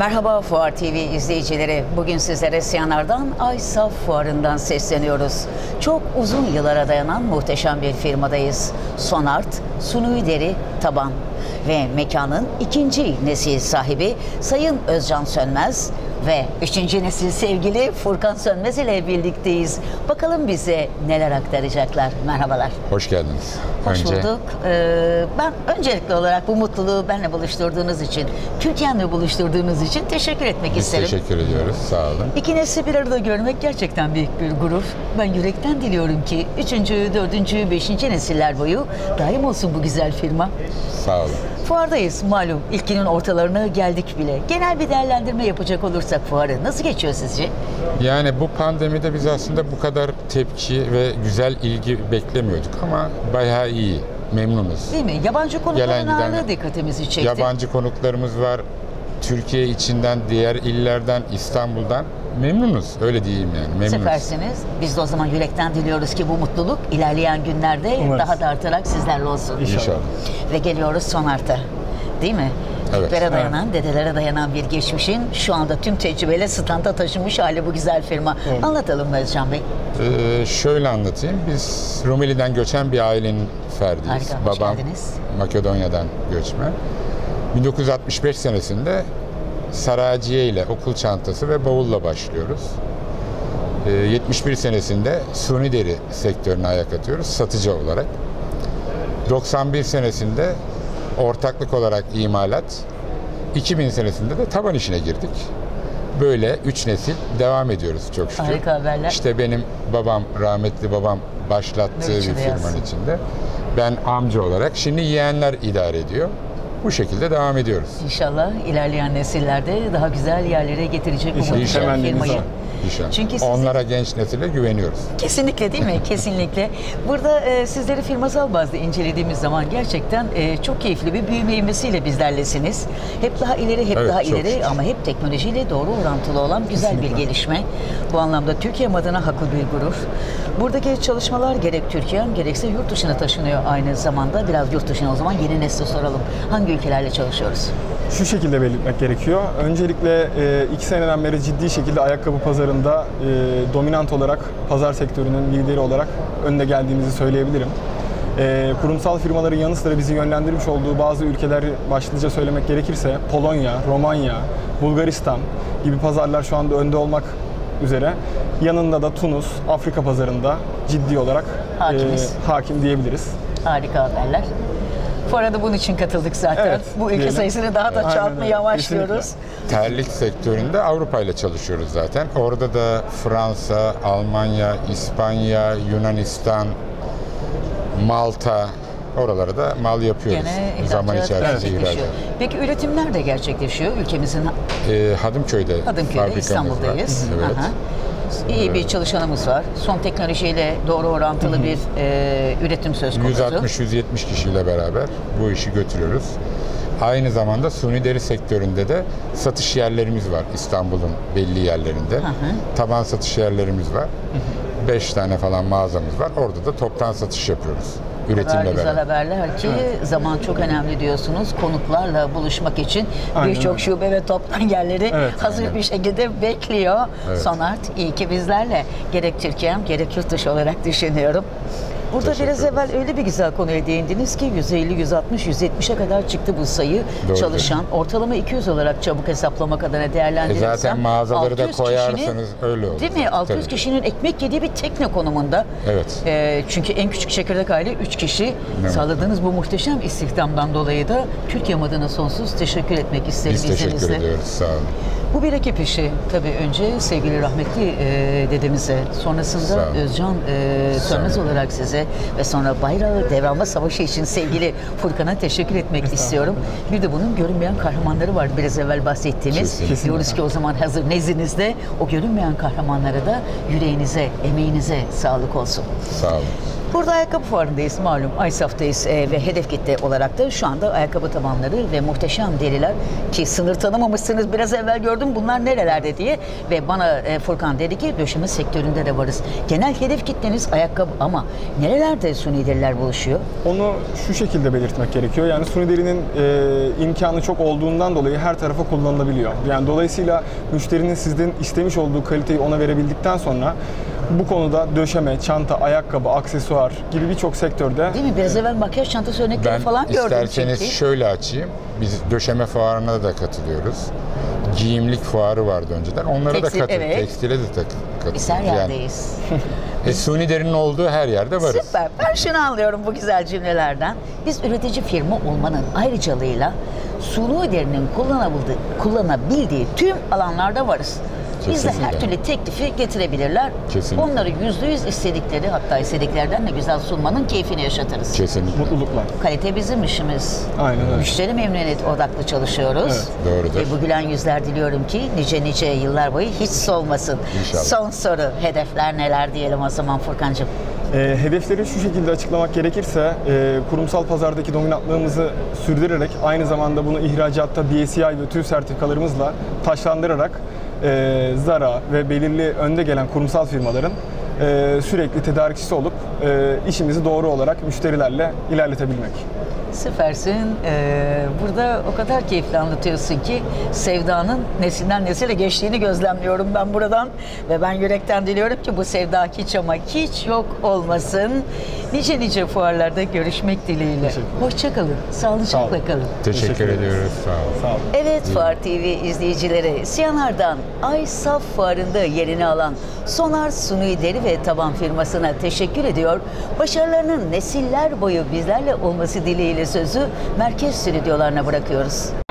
Merhaba Fuar TV izleyicileri. Bugün sizlere Siyanlar'dan Aysaf Fuarı'ndan sesleniyoruz. Çok uzun yıllara dayanan muhteşem bir firmadayız. Sonart, suni deri, taban ve mekanın ikinci nesil sahibi Sayın Özcan Sönmez ve üçüncü nesil sevgili Furkan Sönmez ile birlikteyiz. Bakalım bize neler aktaracaklar. Merhabalar. Hoş geldiniz. Hoş bulduk. Ben öncelikli olarak bu mutluluğu benimle buluşturduğunuz için, Türkiye'mle buluşturduğunuz için teşekkür etmek isterim. Biz teşekkür ediyoruz. Sağ olun. İki nesli bir arada görmek gerçekten büyük bir gurur. Ben yürekten diliyorum ki 3., 4., 5. nesiller boyu daim olsun bu güzel firma. Sağ olun. Fuardayız malum. İlkinin ortalarına geldik bile. Genel bir değerlendirme yapacak olursak fuarı nasıl geçiyor sizce? Yani bu pandemide biz aslında bu kadar tepki ve güzel ilgi beklemiyorduk ama bayağı iyi. Memnunuz. Değil mi? Yabancı konukların ağırlığı dikkatimizi çekti. Yabancı konuklarımız var. Türkiye içinden, diğer illerden, İstanbul'dan. Memnunuz. Öyle diyeyim yani. Memnunuz. Süpersiniz. Biz de o zaman yürekten diliyoruz ki bu mutluluk ilerleyen günlerde daha da artarak sizlerle olsun. İnşallah. Ve geliyoruz Sonart'a. Değil mi? Evet. Türklere dayanan, dedelere dayanan bir geçmişin şu anda tüm tecrübeyle standa taşınmış hali bu güzel firma. Evet. Anlatalım mı Özcan Bey? Şöyle anlatayım. Biz Rumeli'den göçen bir ailenin ferdiyiz. Harika, babam Makedonya'dan göçmen. 1965 senesinde Saraciye ile okul çantası ve bavulla başlıyoruz. 71 senesinde suni deri sektörüne ayak atıyoruz satıcı olarak. 91 senesinde ortaklık olarak imalat, 2000 senesinde de taban işine girdik. Böyle 3 nesil devam ediyoruz çok şükür. Harika haberler. İşte benim babam, rahmetli babam başlattığı bir firmanın içinde. Ben amca olarak, şimdi yeğenler idare ediyor. Bu şekilde devam ediyoruz. İnşallah ilerleyen nesillerde daha güzel yerlere getirecek bu muhteşem firmayı. Çünkü onlara, genç nesile güveniyoruz. Kesinlikle, değil mi? Kesinlikle. Burada sizleri firmasal bazda incelediğimiz zaman gerçekten çok keyifli bir büyüme ivmesiyle bizlerlesiniz. Hep daha ileri, hep daha ileri ama hep teknolojiyle doğru orantılı olan güzel bir gelişme. Bu anlamda Türkiye adına haklı bir gurur. Buradaki çalışmalar gerek Türkiye'nin gerekse yurt dışına taşınıyor aynı zamanda. Biraz yurt dışına o zaman yeni nesle soralım. Hangi ülkelerle çalışıyoruz? Şu şekilde belirtmek gerekiyor. Öncelikle 2 seneden beri ciddi şekilde ayakkabı pazarında dominant olarak pazar sektörünün lideri olarak önde geldiğimizi söyleyebilirim. Kurumsal firmaların yanı sıra bizi yönlendirmiş olduğu bazı ülkeler başlıca söylemek gerekirse Polonya, Romanya, Bulgaristan gibi pazarlar şu anda önde olmak üzere. Yanında da Tunus, Afrika pazarında ciddi olarak hakim diyebiliriz. Harika haberler. Bu arada bunun için katıldık zaten. Evet, bu ülke sayısını daha da çoğaltmayı amaçlıyoruz. Terlik sektöründe Avrupa ile çalışıyoruz zaten. Orada da Fransa, Almanya, İspanya, Yunanistan, Malta, oralara da mal yapıyoruz. Zaman içerisinde ilerliyor. Peki üretimler de gerçekleşiyor ülkemizin? Hadımköy'de İstanbul'dayız. Evet. Aha. İyi bir çalışanımız var. Son teknolojiyle doğru orantılı bir üretim söz konusu. 160-170 kişiyle beraber bu işi götürüyoruz. Aynı zamanda suni deri sektöründe de satış yerlerimiz var İstanbul'un belli yerlerinde. Taban satış yerlerimiz var. 5 tane falan mağazamız var. Orada da toptan satış yapıyoruz. Üretimle güzel haberler ki zaman çok önemli diyorsunuz. Konuklarla buluşmak için birçok şube ve toptan yerleri hazır bir şekilde bekliyor. Evet. Sonart iyi ki bizlerle. Gerek Türkiye'm gerek yurt dışı olarak düşünüyorum. Burada biraz evvel öyle bir güzel konuya değindiniz ki 150, 160, 170'e kadar çıktı bu sayı. Doğru. Çalışan. Ortalama 200 olarak çabuk hesaplamak adına değerlendirirsem. Zaten mağazaları da koyarsanız kişinin, öyle olur. Değil mi? 600 kişinin ekmek yediği bir tekne konumunda. Evet. Çünkü en küçük çekirdek aile 3 kişi. Evet. Sağladığınız bu muhteşem istihdamdan dolayı da Türkiye adına sonsuz teşekkür etmek isterim. Biz teşekkür ediyoruz. Sağ olun. Bu bir ekip işi. Tabii önce sevgili rahmetli dedemize, sonrasında Özcan Sönmez olarak size ve sonra bayrağı devralma savaşı için sevgili Furkan'a teşekkür etmek istiyorum. Bir de bunun görünmeyen kahramanları var biraz evvel bahsettiğimiz. Kesinlikle. Diyoruz ki o zaman hazır nezdinizde o görünmeyen kahramanlara da yüreğinize, emeğinize sağlık olsun. Sağ olun. Burada ayakkabı fuarındayız malum. Aysaf'tayız ve hedef kitle olarak da şu anda ayakkabı tabanları ve muhteşem deriler ki sınır tanımamışsınız. Biraz evvel gördüm bunlar nerelerde diye ve bana Furkan dedi ki döşeme sektöründe de varız. Genel hedef kitleniz ayakkabı ama nerelerde suni deriler buluşuyor? Onu şu şekilde belirtmek gerekiyor. Yani suni derinin imkanı çok olduğundan dolayı her tarafa kullanılabiliyor. Yani dolayısıyla müşterinin sizden istemiş olduğu kaliteyi ona verebildikten sonra bu konuda döşeme, çanta, ayakkabı, aksesuar gibi birçok sektörde... Değil mi? Biraz evvel makyaj çantası örnekleri falan gördüm. Ben isterseniz şöyle açayım. Biz döşeme fuarına da katılıyoruz. Giyimlik fuarı vardı önceden. Onlara da katıldık. Evet. Tekstile de katıldık. Biz her yerdeyiz. Yani. Suni derinin olduğu her yerde varız. Süper. Ben şunu anlıyorum bu güzel cümlelerden. Biz üretici firma olmanın ayrıcalığıyla suni derinin kullanabildiği tüm alanlarda varız. Bizde her türlü teklifi getirebilirler. Kesinlikle. Onları %100 istedikleri, hatta istediklerden de güzel sunmanın keyfini yaşatırız. Kesinlikle. Mutlulukla. Kalite bizim işimiz. Aynen öyle. Müşteri memnuniyet odaklı çalışıyoruz. Evet. Doğrudur. Bu gülen yüzler diliyorum ki nice yıllar boyu hiç solmasın. İnşallah. Son soru, hedefler neler diyelim o zaman Furkancığım? Hedefleri şu şekilde açıklamak gerekirse kurumsal pazardaki dominantlığımızı sürdürerek aynı zamanda bunu ihracatta BSCI ve TÜV sertifikalarımızla taşlandırarak Zara ve belirli önde gelen kurumsal firmaların sürekli tedarikçisi olup işimizi doğru olarak müşterilerle ilerletebilmek. Süpersin. Burada o kadar keyifli anlatıyorsun ki sevdanın nesilden nesile geçtiğini gözlemliyorum ben buradan. Ve ben yürekten diliyorum ki bu sevda hiç ama hiç yok olmasın. Nice fuarlarda görüşmek dileğiyle. Hoşçakalın. Sağlıcakla kalın. Teşekkür ediyoruz. Sağ olun. Sağ olun. Evet, Fuar TV izleyicileri, Siyanlar'dan Aysaf Fuarı'nda yerini alan Sonart Suni Deri ve Taban firmasına teşekkür ediyor. Başarılarının nesiller boyu bizlerle olması dileğiyle sözü merkez stüdyolarına bırakıyoruz.